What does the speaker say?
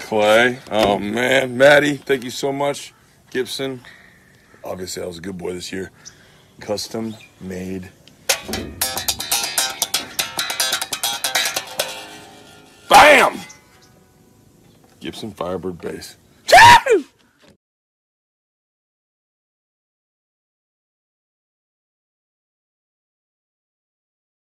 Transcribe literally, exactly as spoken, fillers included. Clay. Oh, man. Maddie, thank you so much. Gibson. Obviously, I was a good boy this year. Custom made. Bam! Gibson Firebird Bass.